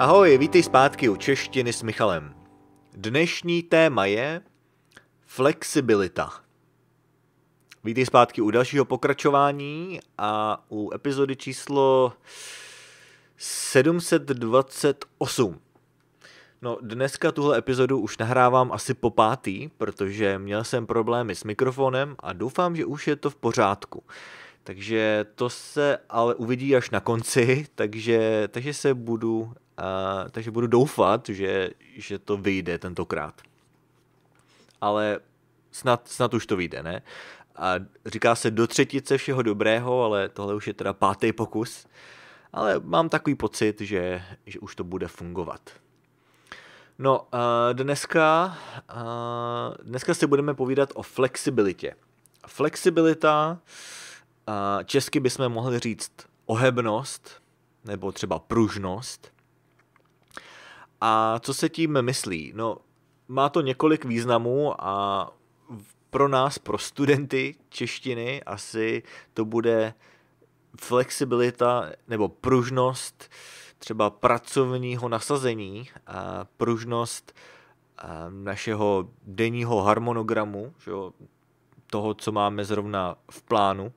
Ahoj, vítej zpátky u Češtiny s Michalem. Dnešní téma je flexibilita. Vítej zpátky u dalšího pokračování a u epizody číslo 728. No, dneska tuhle epizodu už nahrávám asi po pátý, protože měl jsem problémy s mikrofonem a doufám, že už je to v pořádku. Takže to se ale uvidí až na konci, takže budu doufat, že to vyjde tentokrát. Ale snad už to vyjde, ne? A říká se do třetice všeho dobrého, ale tohle už je teda pátý pokus. Ale mám takový pocit, že už to bude fungovat. No, dneska si budeme povídat o flexibilitě. Flexibilita, česky bychom mohli říct ohebnost, nebo třeba pružnost. A co se tím myslí? No, má to několik významů a pro nás, pro studenty češtiny, asi to bude flexibilita nebo pružnost třeba pracovního nasazení, a pružnost našeho denního harmonogramu, toho, co máme zrovna v plánu.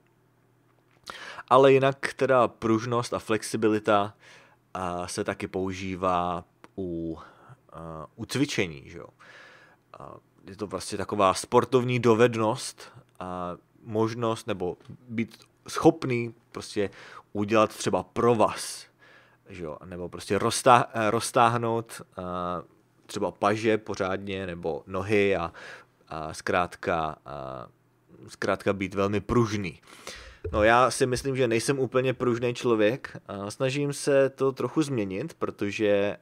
Ale jinak teda pružnost a flexibilita se taky používá u cvičení. Že jo? Je to vlastně taková sportovní dovednost a možnost nebo být schopný prostě udělat třeba provaz, že jo? Nebo prostě roztáhnout třeba paže pořádně nebo nohy a zkrátka být velmi pružný. No, já si myslím, že nejsem úplně pružný člověk. Snažím se to trochu změnit, protože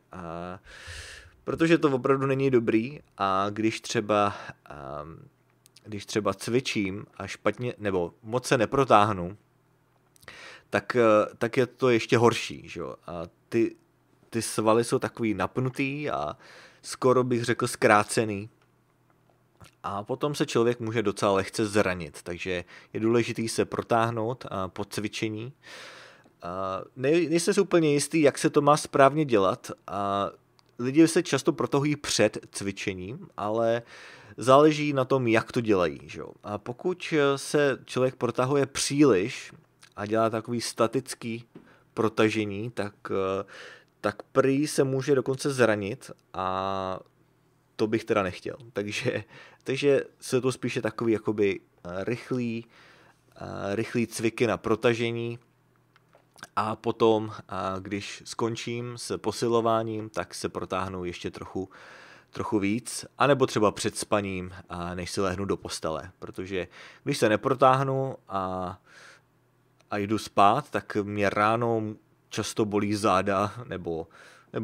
to opravdu není dobrý. A když třeba cvičím a špatně nebo moc se neprotáhnu, tak je to ještě horší. Že? A ty svaly jsou takový napnutý a skoro bych řekl zkrácený. A potom se člověk může docela lehce zranit, takže je důležité se protáhnout po cvičení. Nejsem si úplně jistý, jak se to má správně dělat. Lidi se často protahují před cvičením, ale záleží na tom, jak to dělají. Že? A pokud se člověk protahuje příliš a dělá takový statický protažení, tak prý se může dokonce zranit a to bych teda nechtěl. Takže jsou to spíše takový jakoby rychlý cviky na protažení a potom, když skončím s posilováním, tak se protáhnu ještě trochu víc, anebo třeba před spaním, než si lehnu do postele, protože když se neprotáhnu a jdu spát, tak mě ráno často bolí záda nebo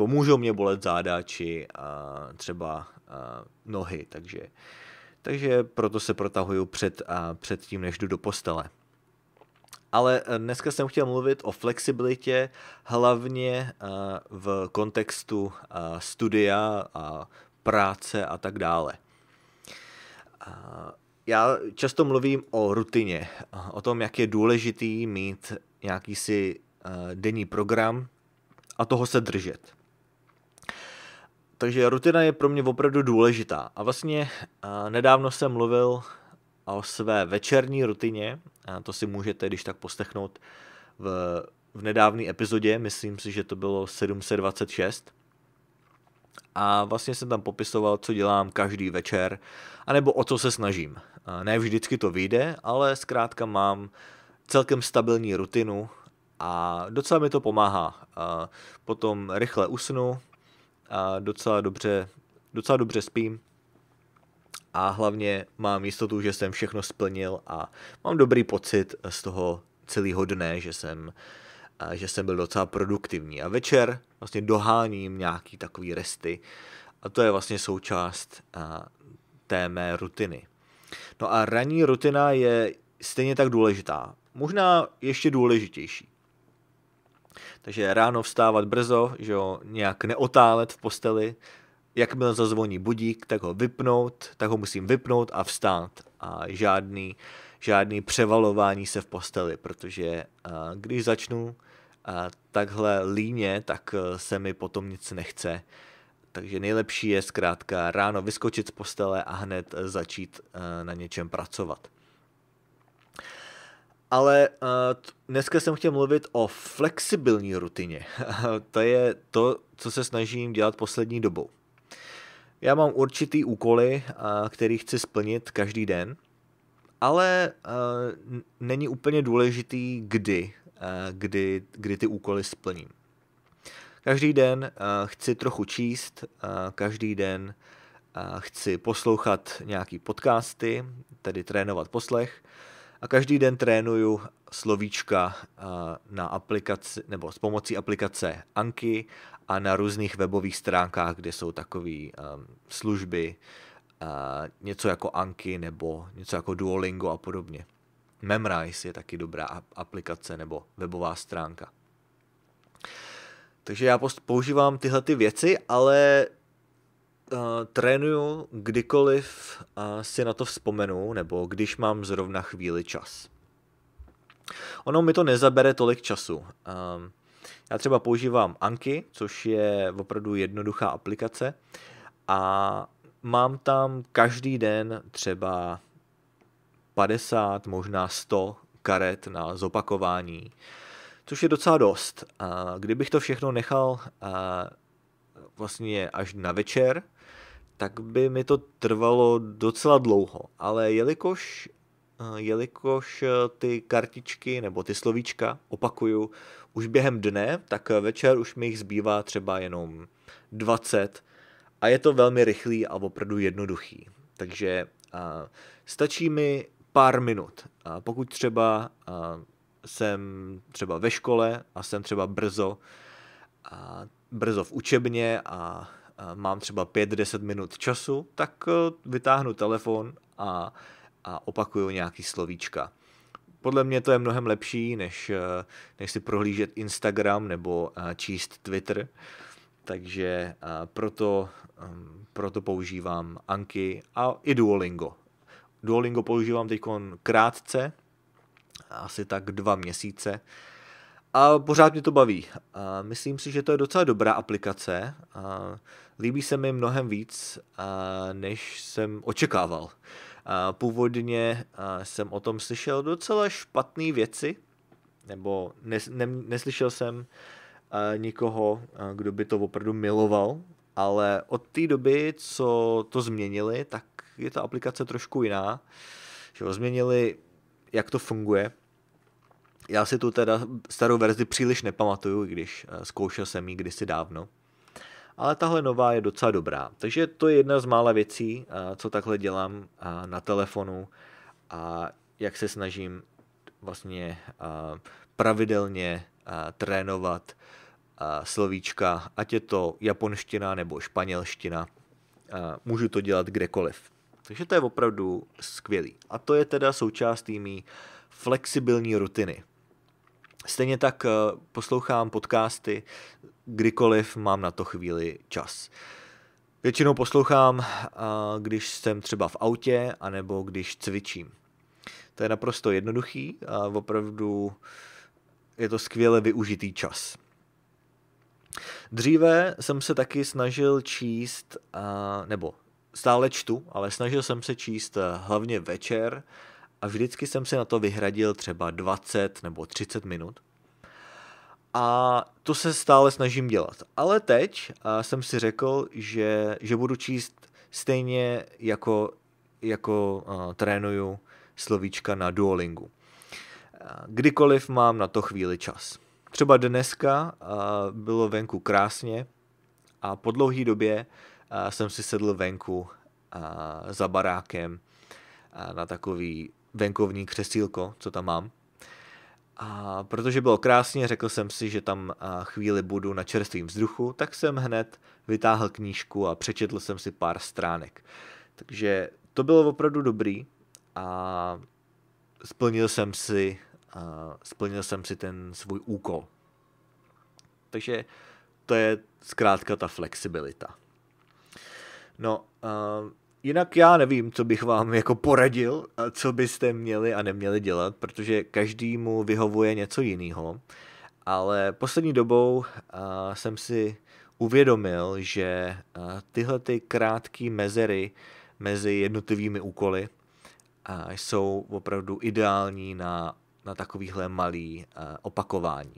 můžou mě bolet záda či třeba nohy, takže proto se protahuju před tím, než jdu do postele. Ale dneska jsem chtěl mluvit o flexibilitě hlavně v kontextu studia a práce a tak dále. Já často mluvím o rutině, o tom, jak je důležitý mít nějaký si denní program a toho se držet. Takže rutina je pro mě opravdu důležitá. A vlastně nedávno jsem mluvil o své večerní rutině. To si můžete, když tak, postechnout v nedávné epizodě. Myslím si, že to bylo 726. A vlastně jsem tam popisoval, co dělám každý večer, anebo o co se snažím. Ne vždycky to vyjde, ale zkrátka mám celkem stabilní rutinu a docela mi to pomáhá. Potom rychle usnu, a docela dobře spím a hlavně mám jistotu, že jsem všechno splnil a mám dobrý pocit z toho celého dne, že jsem byl docela produktivní. A večer vlastně doháním nějaký takový resty a to je vlastně součást té mé rutiny. No a ranní rutina je stejně tak důležitá, možná ještě důležitější. Takže ráno vstávat brzo, že jo, nějak neotálet v posteli, jakmile zazvoní budík, tak ho musím vypnout a vstát. A žádný převalování se v posteli, protože když začnu takhle líně, tak se mi potom nic nechce. Takže nejlepší je zkrátka ráno vyskočit z postele a hned začít na něčem pracovat. Ale dneska jsem chtěl mluvit o flexibilní rutině. To je to, co se snažím dělat poslední dobou. Já mám určitý úkoly, který chci splnit každý den, ale není úplně důležitý, kdy ty úkoly splním. Každý den chci trochu číst, každý den chci poslouchat nějaký podcasty, tedy trénovat poslech, a každý den trénuju slovíčka na aplikaci, nebo s pomocí aplikace Anki a na různých webových stránkách, kde jsou takové služby, něco jako Anki nebo něco jako Duolingo a podobně. Memrise je taky dobrá aplikace nebo webová stránka. Takže já používám tyhle ty věci, ale trénuju kdykoliv si na to vzpomenu, nebo když mám zrovna chvíli čas. Ono mi to nezabere tolik času. Já třeba používám Anki, což je opravdu jednoduchá aplikace, a mám tam každý den třeba 50, možná 100 karet na zopakování, což je docela dost. Kdybych to všechno nechal vlastně až na večer, tak by mi to trvalo docela dlouho, ale jelikož ty kartičky nebo ty slovíčka opakuju už během dne, tak večer už mi jich zbývá třeba jenom 20 a je to velmi rychlý a opravdu jednoduchý. Takže stačí mi pár minut. Pokud třeba jsem třeba ve škole a jsem třeba brzo v učebně a mám třeba 5-10 minut času, tak vytáhnu telefon a opakuju nějaký slovíčka. Podle mě to je mnohem lepší, než si prohlížet Instagram nebo číst Twitter, takže proto používám Anki a i Duolingo. Duolingo používám teď krátce, asi tak 2 měsíce, a pořád mě to baví. Myslím si, že to je docela dobrá aplikace. Líbí se mi mnohem víc, než jsem očekával. Původně jsem o tom slyšel docela špatné věci, nebo neslyšel jsem nikoho, kdo by to opravdu miloval, ale od té doby, co to změnili, tak je ta aplikace trošku jiná. Že změnili, jak to funguje. Já si tu teda starou verzi příliš nepamatuju, když zkoušel jsem ji kdysi dávno. Ale tahle nová je docela dobrá. Takže to je jedna z mála věcí, co takhle dělám na telefonu a jak se snažím vlastně pravidelně trénovat slovíčka, ať je to japonština nebo španělština. Můžu to dělat kdekoliv. Takže to je opravdu skvělý. A to je teda součástí mý flexibilní rutiny. Stejně tak poslouchám podcasty, kdykoliv mám na to chvíli čas. Většinou poslouchám, když jsem třeba v autě, anebo když cvičím. To je naprosto jednoduchý a opravdu je to skvěle využitý čas. Dříve jsem se taky snažil číst, nebo stále čtu, ale snažil jsem se číst hlavně večer a vždycky jsem si na to vyhradil třeba 20 nebo 30 minut. A to se stále snažím dělat. Ale teď jsem si řekl, že budu číst stejně jako trénuju slovíčka na Duolingu. Kdykoliv mám na to chvíli čas. Třeba dneska bylo venku krásně a po dlouhé době jsem si sedl venku za barákem na takový venkovní křesílko, co tam mám. A protože bylo krásně, řekl jsem si, že tam chvíli budu na čerstvém vzduchu, tak jsem hned vytáhl knížku a přečetl jsem si pár stránek. Takže to bylo opravdu dobrý a splnil jsem si ten svůj úkol. Takže to je zkrátka ta flexibilita. No, jinak já nevím, co bych vám jako poradil, co byste měli a neměli dělat, protože každému vyhovuje něco jiného. Ale poslední dobou jsem si uvědomil, že tyhle ty krátké mezery mezi jednotlivými úkoly jsou opravdu ideální na takovýhle malý opakování.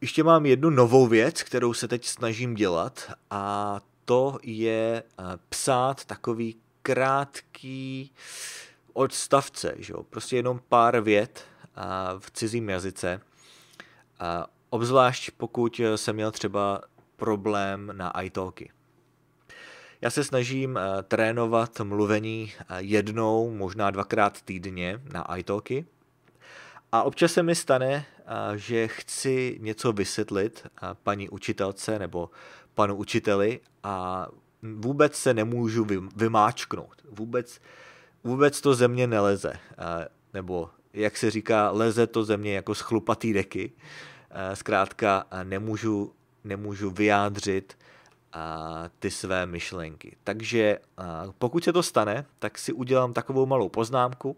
Ještě mám jednu novou věc, kterou se teď snažím dělat, a to je psát takový krátký odstavce, že jo? Prostě jenom pár vět v cizím jazyce. Obzvlášť pokud jsem měl třeba problém na italki. Já se snažím trénovat mluvení jednou, možná dvakrát týdně na italki. A občas se mi stane, že chci něco vysvětlit paní učitelce nebo panu učiteli a vůbec se nemůžu vymáčknout. Vůbec to ze mě neleze. Nebo jak se říká, leze to ze mě jako schlupatý deky. Zkrátka nemůžu vyjádřit ty své myšlenky. Takže pokud se to stane, tak si udělám takovou malou poznámku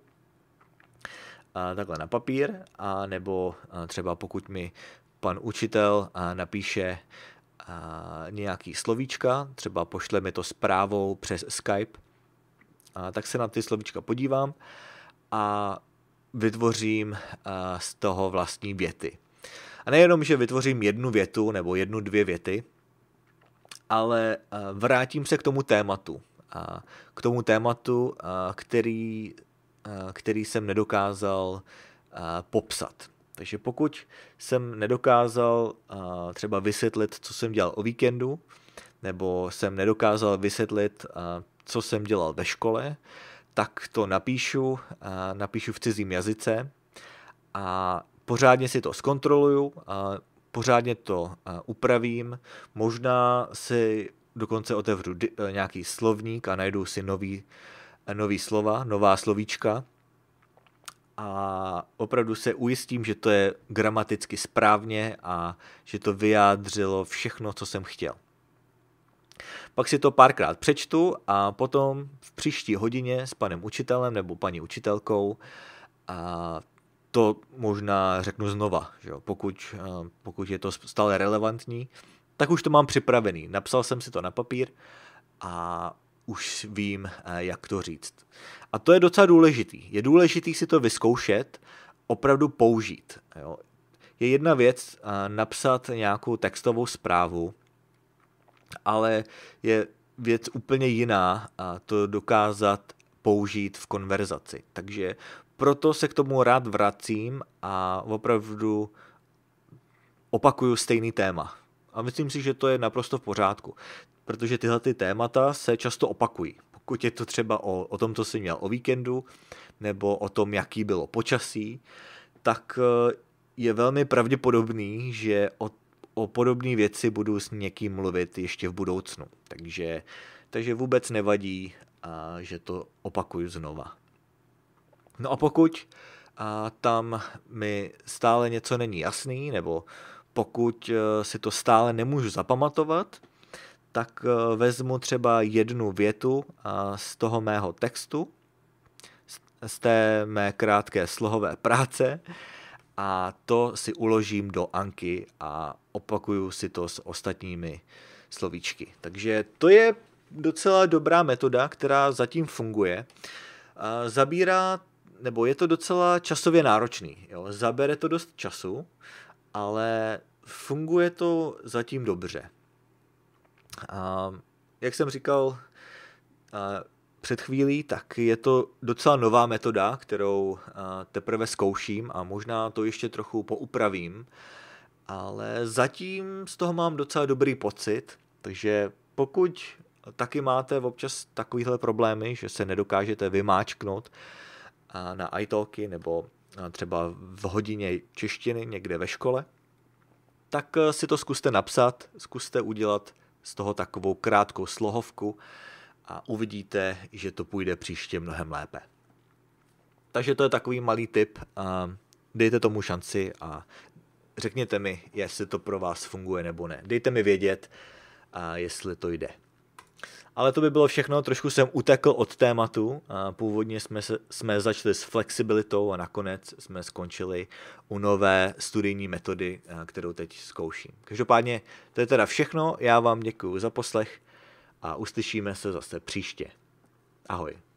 takhle na papír, a nebo třeba pokud mi pan učitel napíše nějaký slovíčka, třeba pošle mi to zprávou přes Skype, tak se na ty slovíčka podívám a vytvořím z toho vlastní věty. A nejenom, že vytvořím jednu větu nebo jednu, dvě věty, ale vrátím se k tomu tématu. K tomu tématu, který jsem nedokázal popsat. Takže pokud jsem nedokázal třeba vysvětlit, co jsem dělal o víkendu, nebo jsem nedokázal vysvětlit, co jsem dělal ve škole, tak to napíšu v cizím jazyce a pořádně si to zkontroluju, pořádně to upravím, možná si dokonce otevřu nějaký slovník a najdu si nový slova, nová slovíčka a opravdu se ujistím, že to je gramaticky správně a že to vyjádřilo všechno, co jsem chtěl. Pak si to párkrát přečtu a potom v příští hodině s panem učitelem nebo paní učitelkou to možná řeknu znova, že jo? Pokud je to stále relevantní, tak už to mám připravený. Napsal jsem si to na papír a už vím, jak to říct. A to je docela důležitý. Je důležitý si to vyzkoušet, opravdu použít. Jo? Je jedna věc napsat nějakou textovou zprávu, ale je věc úplně jiná to dokázat použít v konverzaci. Takže proto se k tomu rád vracím a opravdu opakuju stejný téma. A myslím si, že to je naprosto v pořádku, protože tyhle ty témata se často opakují. Pokud je to třeba o tom, co jsem měl o víkendu, nebo o tom, jaký bylo počasí, tak je velmi pravděpodobný, že o podobné věci budu s někým mluvit ještě v budoucnu. Takže vůbec nevadí, že to opakuju znova. No a pokud tam mi stále něco není jasný, nebo pokud si to stále nemůžu zapamatovat, tak vezmu třeba jednu větu z toho mého textu, z té mé krátké slohové práce, a to si uložím do Anki a opakuju si to s ostatními slovíčky. Takže to je docela dobrá metoda, která zatím funguje. Nebo je to docela časově náročný. Jo? Zabere to dost času, ale funguje to zatím dobře. Jak jsem říkal před chvílí, tak je to docela nová metoda, kterou teprve zkouším a možná to ještě trochu poupravím, ale zatím z toho mám docela dobrý pocit, takže pokud taky máte občas takovýhle problémy, že se nedokážete vymáčknout na italki nebo třeba v hodině češtiny někde ve škole, tak si to zkuste napsat, zkuste udělat z toho takovou krátkou slohovku a uvidíte, že to půjde příště mnohem lépe. Takže to je takový malý tip, dejte tomu šanci a řekněte mi, jestli to pro vás funguje nebo ne. Dejte mi vědět, jestli to jde. Ale to by bylo všechno, trošku jsem utekl od tématu. Původně jsme začali s flexibilitou a nakonec jsme skončili u nové studijní metody, kterou teď zkouším. Každopádně to je teda všechno, já vám děkuju za poslech a uslyšíme se zase příště. Ahoj.